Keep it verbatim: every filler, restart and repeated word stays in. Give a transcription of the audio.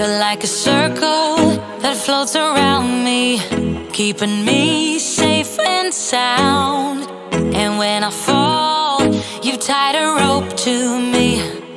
You're like a circle that floats around me, keeping me safe and sound. And when I fall, you've tied a rope to me.